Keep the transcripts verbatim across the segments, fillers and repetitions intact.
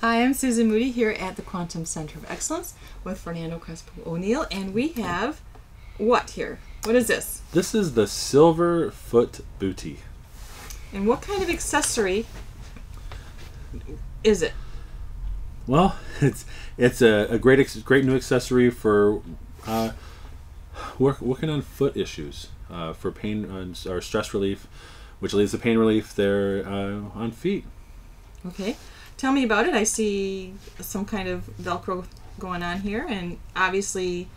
Hi, I'm Susan Moody here at the Quantum Center of Excellence with Fernando Crespo-O'Neill, and we have what here? What is this? This is the Silver Foot Bootie. And what kind of accessory is it? Well, it's it's a, a great great new accessory for uh, work, working on foot issues uh, for pain uh, or stress relief, which leads to pain relief there uh, on feet. Okay. Tell me about it. I see some kind of Velcro going on here, and obviously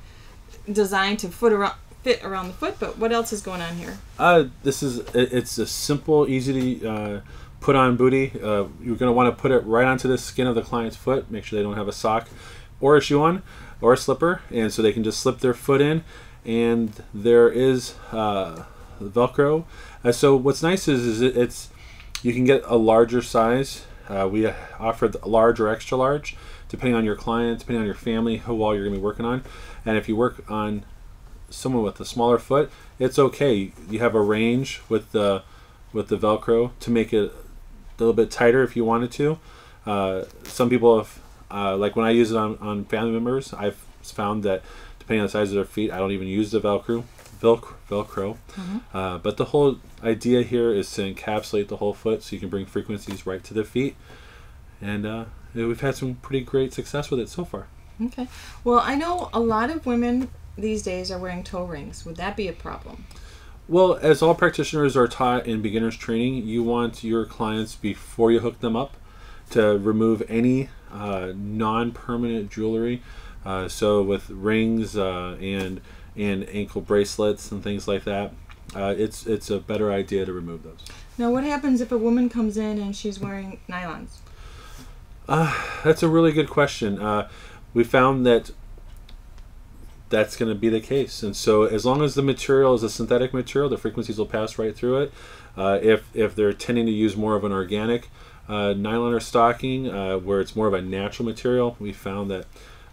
designed to foot around, fit around the foot, but what else is going on here? Uh, this is, it's a simple, easy to uh, put on bootie. Uh, you're going to want to put it right onto the skin of the client's foot, make sure they don't have a sock or a shoe on or a slipper, and so they can just slip their foot in, and there is uh, Velcro. Uh, so what's nice is, is it, it's, you can get a larger size. Uh, we offer the large or extra large, depending on your client, depending on your family, how well you're going to be working on. And if you work on someone with a smaller foot, it's okay. You have a range with the with the Velcro to make it a little bit tighter if you wanted to. Uh, some people, have, uh, like when I use it on, on family members, I've found that depending on the size of their feet, I don't even use the Velcro. Velcro. Velcro. Mm-hmm. uh, but the whole idea here is to encapsulate the whole foot so you can bring frequencies right to the feet. And uh, we've had some pretty great success with it so far. Okay. Well, I know a lot of women these days are wearing toe rings. Would that be a problem? Well, as all practitioners are taught in beginner's training, you want your clients, before you hook them up, to remove any uh, non-permanent jewelry. Uh, so with rings uh, and and ankle bracelets and things like that, uh, it's it's a better idea to remove those. Now, what happens if a woman comes in and she's wearing nylons? Uh, that's a really good question. Uh, we found that that's going to be the case, and so as long as the material is a synthetic material, the frequencies will pass right through it. Uh, if if they're tending to use more of an organic uh, nylon or stocking, uh, where it's more of a natural material, we found that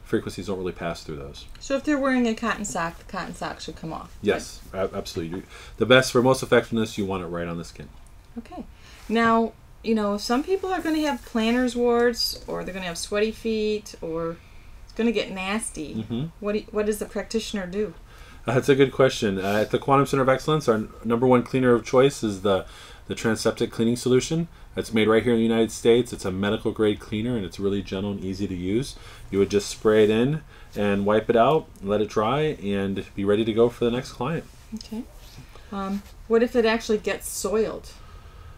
frequencies don't really pass through those. So if they're wearing a cotton sock, the cotton sock should come off. Yes, right? Absolutely. The best, for most effectiveness, you want it right on the skin. Okay. Now, you know, some people are going to have planner's warts, or they're going to have sweaty feet, or it's going to get nasty. Mm-hmm. What do you, what does the practitioner do? Uh, that's a good question. Uh, at the Quantum Center of Excellence, our number one cleaner of choice is the the Transeptic cleaning solution. It's made right here in the United States. It's a medical grade cleaner, and it's really gentle and easy to use. You would just spray it in and wipe it out, let it dry, and be ready to go for the next client. Okay. Um, what if it actually gets soiled?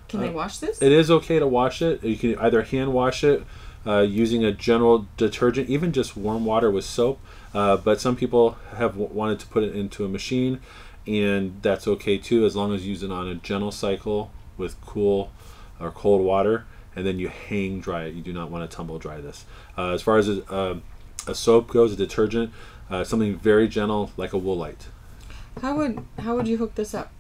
Can uh, they wash this? It is okay to wash it. You can either hand wash it uh, using a general detergent, even just warm water with soap. Uh, but some people have w wanted to put it into a machine, and that's okay too, as long as you use it on a gentle cycle with cool or cold water, and then you hang dry it. You do not want to tumble dry this. Uh, as far as a, a, a soap goes, a detergent, uh, something very gentle like a Woolite. How would how would you hook this up?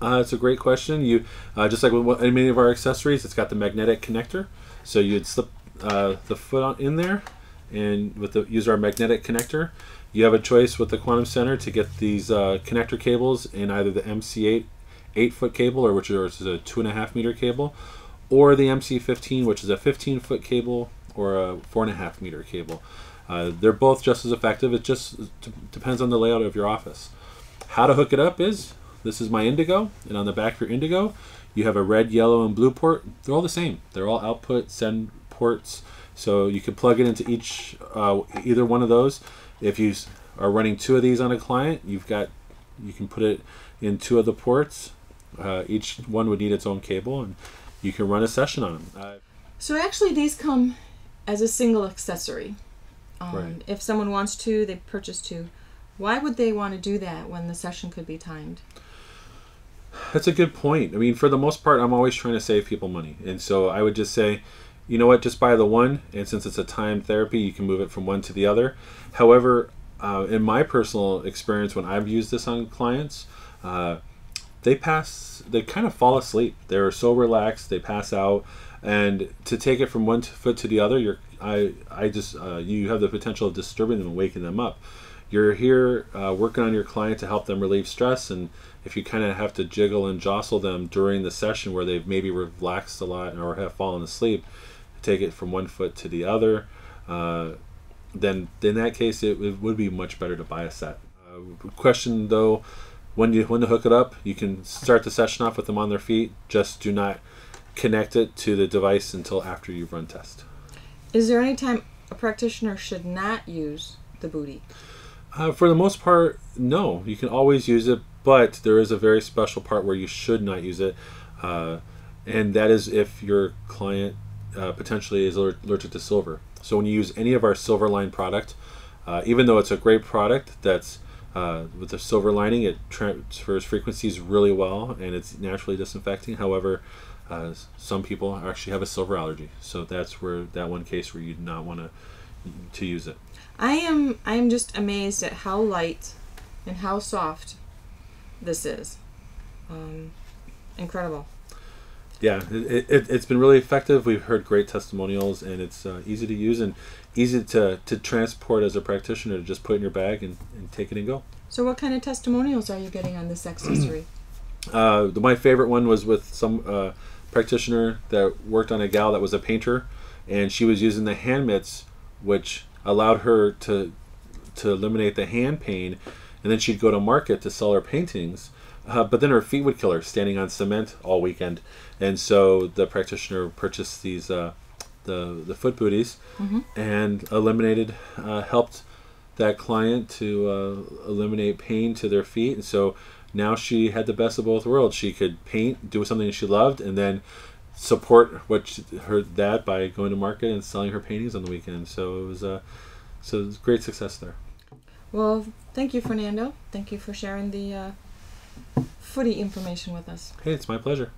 Uh, it's a great question. You uh, just like with many of our accessories, it's got the magnetic connector. So you'd slip uh, the foot on, in there, and with the use our magnetic connector. You have a choice with the Quantum Center to get these uh, connector cables in either the M C eight eight foot cable, or which is a two and a half meter cable, or the M C fifteen, which is a fifteen foot cable, or a four and a half meter cable. Uh, they're both just as effective. It just depends on the layout of your office. How to hook it up is, this is my Indigo, and on the back of your Indigo, you have a red, yellow, and blue port. They're all the same. They're all output send ports, so you can plug it into each, uh, either one of those. If you are running two of these on a client, you've got, you can put it in two of the ports. Uh, each one would need its own cable, and you can run a session on them. Uh, so actually these come as a single accessory. Um, right. If someone wants two, they purchase two. Why would they want to do that when the session could be timed? That's a good point. I mean, for the most part, I'm always trying to save people money. And so I would just say, you know what, just buy the one, and since it's a timed therapy, you can move it from one to the other. However, uh, in my personal experience, when I've used this on clients, uh, they pass, they kind of fall asleep. They're so relaxed, they pass out. And to take it from one foot to the other, you're, I, I just, uh, you have the potential of disturbing them and waking them up. You're here uh, working on your client to help them relieve stress, and if you kind of have to jiggle and jostle them during the session where they've maybe relaxed a lot or have fallen asleep, take it from one foot to the other, uh, then in that case it, it would be much better to buy a set. Uh, question though, when you when to hook it up, you can start the session off with them on their feet. Just do not connect it to the device until after you run test. Is there any time a practitioner should not use the bootie? Uh, for the most part, no. You can always use it, but there is a very special part where you should not use it, uh, and that is if your client uh, potentially is allergic to silver. So when you use any of our Silverline product, uh, even though it's a great product that's uh, with the silver lining, it transfers frequencies really well and it's naturally disinfecting. However, uh, some people actually have a silver allergy, so that's where that one case where you do not want to to use it. I am I'm just amazed at how light and how soft this is. Um, incredible. Yeah, it, it, it's been really effective. We've heard great testimonials, and it's uh, easy to use and easy to, to transport as a practitioner, to just put in your bag and, and take it and go. So what kind of testimonials are you getting on this accessory? uh, the, my favorite one was with some uh, practitioner that worked on a gal that was a painter, and she was using the hand mitts, which allowed her to to eliminate the hand pain, and then she'd go to market to sell her paintings, uh, but then her feet would kill her standing on cement all weekend. And so the practitioner purchased these uh, the the foot booties, mm-hmm. and eliminated uh, helped that client to uh, eliminate pain to their feet. And so now she had the best of both worlds. She could paint, do something she loved, and then support what she, her that by going to market and selling her paintings on the weekend. So it was a uh, so it was great success there. Well, thank you, Fernando. Thank you for sharing the uh, footy information with us. Hey, it's my pleasure.